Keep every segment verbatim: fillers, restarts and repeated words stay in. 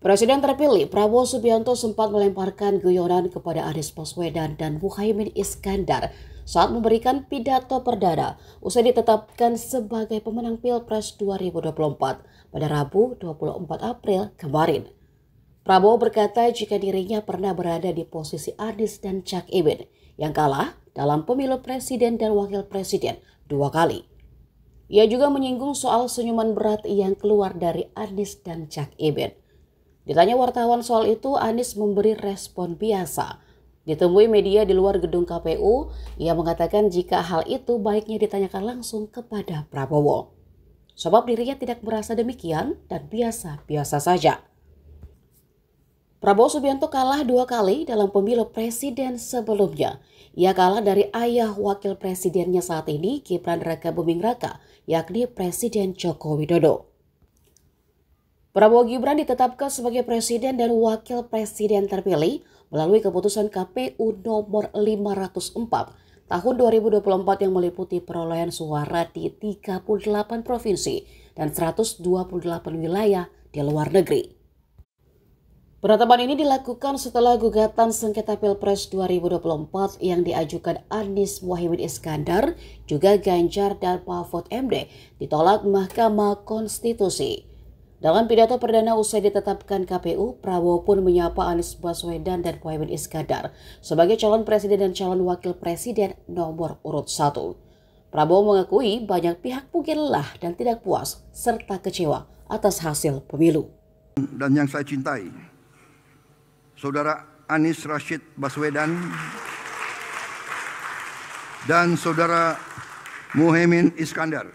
Presiden terpilih Prabowo Subianto sempat melemparkan guyonan kepada Anies Baswedan dan Muhaimin Iskandar saat memberikan pidato perdana usai ditetapkan sebagai pemenang Pilpres dua ribu dua puluh empat pada Rabu dua puluh empat April kemarin. Prabowo berkata jika dirinya pernah berada di posisi Anies dan Cak Imin yang kalah dalam pemilu presiden dan wakil presiden dua kali. Ia juga menyinggung soal senyuman berat yang keluar dari Anies dan Cak Imin. Ditanya wartawan soal itu, Anies memberi respon biasa. Ditemui media di luar gedung K P U, ia mengatakan jika hal itu baiknya ditanyakan langsung kepada Prabowo. Sebab dirinya tidak merasa demikian dan biasa-biasa saja. Prabowo Subianto kalah dua kali dalam pemilu presiden sebelumnya. Ia kalah dari ayah wakil presidennya saat ini, Gibran Rakabuming Raka, yakni Presiden Joko Widodo. Prabowo Gibran ditetapkan sebagai presiden dan wakil presiden terpilih melalui keputusan K P U nomor lima ratus empat tahun dua ribu dua puluh empat yang meliputi perolehan suara di tiga puluh delapan provinsi dan seratus dua puluh delapan wilayah di luar negeri. Penetapan ini dilakukan setelah gugatan sengketa Pilpres dua ribu dua puluh empat yang diajukan Anies, Muhaimin Iskandar, juga Ganjar dan Mahfud M D ditolak Mahkamah Konstitusi. Dalam pidato perdana usai ditetapkan K P U, Prabowo pun menyapa Anies Baswedan dan Muhaimin Iskandar sebagai calon presiden dan calon wakil presiden nomor urut satu. Prabowo mengakui banyak pihak mungkin lelah dan tidak puas serta kecewa atas hasil pemilu. Dan yang saya cintai, Saudara Anies Rashid Baswedan dan Saudara Muhaimin Iskandar,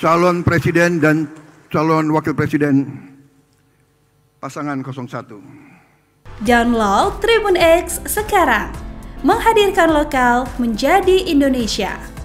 calon presiden dan calon wakil presiden pasangan nol satu. Download Tribun X sekarang, menghadirkan lokal menjadi Indonesia.